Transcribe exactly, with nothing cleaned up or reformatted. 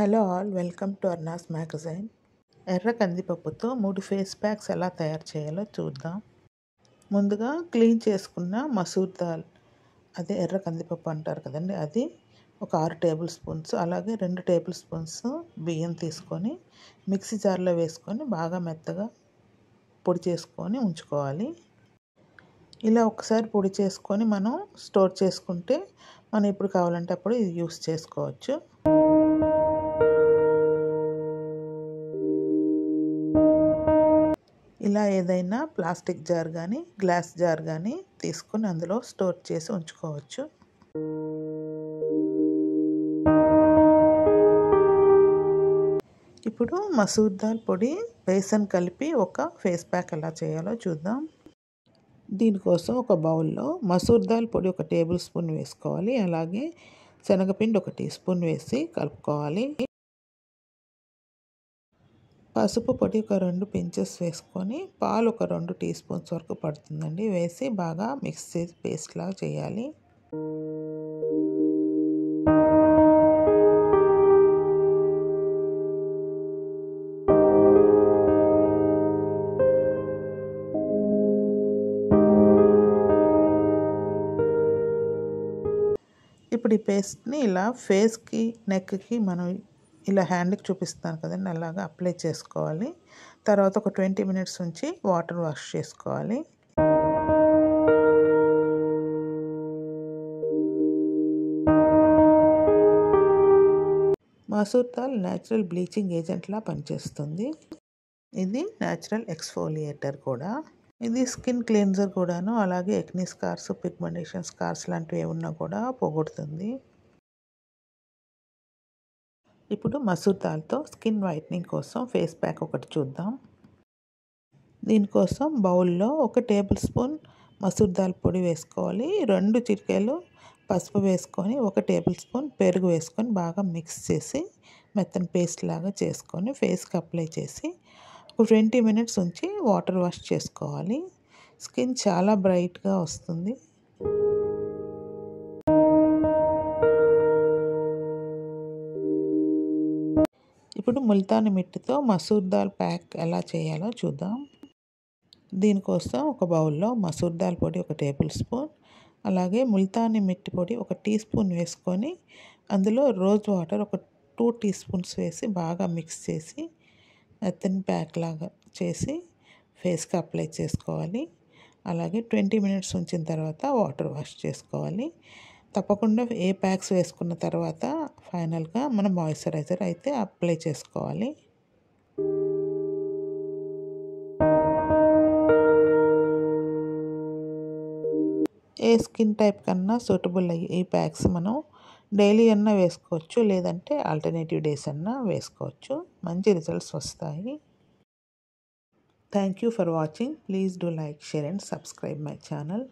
Hello all, welcome to Aruna's magazine. ఎర్ర కందిపప్పుతో మూడు ఫేస్ ప్యాక్స్ ఎలా తయారు చేయాలో చూద్దాం. ముందుగా క్లీన్ చేసుకున్న మసూర్ దాల్, అదే ఎర్ర కందిపప్పు అంటారు కదండి, అది ఒక ఆరు టేబుల్ స్పూన్స్, అలాగే రెండు టేబుల్ స్పూన్స్ బియ్యం తీసుకొని మిక్సీ జార్లో వేసుకొని బాగా మెత్తగా పొడి చేసుకొని ఉంచుకోవాలి. ఇలా ఒకసారి పొడి చేసుకొని మనం స్టోర్ చేసుకుంటే మనం ఎప్పుడు కావాలంటే అప్పుడు ఇది యూస్ చేసుకోవచ్చు. ఇలా ఏదైనా ప్లాస్టిక్ జార్ కానీ గ్లాస్ జార్ కానీ తీసుకొని అందులో స్టోర్ చేసి ఉంచుకోవచ్చు. ఇప్పుడు మసూర్ దాల్ పొడి బేసన్ కలిపి ఒక ఫేస్ ప్యాక్ ఎలా చేయాలో చూద్దాం. దీనికోసం ఒక బౌల్లో మసూర్ దాల్ పొడి ఒక టేబుల్ స్పూన్ వేసుకోవాలి, అలాగే శనగపిండి ఒక టీ స్పూన్ వేసి కలుపుకోవాలి. పసుపు పొడి ఒక రెండు పించెస్ వేసుకొని పాలు ఒక రెండు టీ స్పూన్స్ వరకు పడుతుందండి వేసి బాగా మిక్స్ చేసి పేస్ట్లా చేయాలి. ఇప్పుడు ఈ పేస్ట్ని ఇలా ఫేస్కి, నెక్కి మనం ఇలా హ్యాండ్కి చూపిస్తాను కదండి అలాగా అప్లై చేసుకోవాలి. తర్వాత ఒక ట్వంటీ మినిట్స్ ఉంచి వాటర్ వాష్ చేసుకోవాలి. మసూర్ దాల్ న్యాచురల్ బ్లీచింగ్ ఏజెంట్లా పనిచేస్తుంది. ఇది న్యాచురల్ ఎక్స్ఫోలియేటర్ కూడా, ఇది స్కిన్ క్లీన్జర్ కూడాను, అలాగే ఎక్నీ స్కార్స్, పిగ్మెంటేషన్ స్కార్స్ లాంటివి ఏమున్నా కూడా పోగొడుతుంది. ఇప్పుడు మసూర్ దాల్తో స్కిన్ వైట్నింగ్ కోసం ఫేస్ ప్యాక్ ఒకటి చూద్దాం. దీనికోసం బౌల్లో ఒక టేబుల్ స్పూన్ మసూర్ దాల్ పొడి వేసుకోవాలి, రెండు చిటికెలు పసుపు వేసుకొని ఒక టేబుల్ స్పూన్ పెరుగు వేసుకొని బాగా మిక్స్ చేసి మెత్తని పేస్ట్ లాగా చేసుకొని ఫేస్కి అప్లై చేసి ఒక ట్వంటీ మినిట్స్ ఉంచి వాటర్ వాష్ చేసుకోవాలి. స్కిన్ చాలా బ్రైట్గా వస్తుంది. ఇప్పుడు ముల్తాని మిట్టితో మసూర్ దాల్ ప్యాక్ ఎలా చేయాలో చూద్దాం. దీనికోసం ఒక బౌల్లో మసూర్ దాల్ పొడి ఒక టేబుల్ స్పూన్, అలాగే ముల్తాని మిట్టి పొడి ఒక టీ స్పూన్ వేసుకొని అందులో రోజ్ వాటర్ ఒక టూ టీ స్పూన్స్ వేసి బాగా మిక్స్ చేసి మెత్తని ప్యాక్ లాగా చేసి ఫేస్కి అప్లై చేసుకోవాలి. అలాగే ట్వంటీ మినిట్స్ ఉంచిన తర్వాత వాటర్ వాష్ చేసుకోవాలి. తప్పకుండా ఏ ప్యాక్స్ వేసుకున్న తర్వాత ఫైనల్గా మన మాయిశ్చరైజర్ అయితే అప్లై చేసుకోవాలి. ఏ స్కిన్ టైప్ కన్నా సూటబుల్ అయ్యి ఈ ప్యాక్స్ మనం డైలీ అన్నా వేసుకోవచ్చు, లేదంటే ఆల్టర్నేటివ్ డేస్ అన్నా వేసుకోవచ్చు. మంచి రిజల్ట్స్ వస్తాయి. Thank you for watching. Please do like, share and subscribe my channel.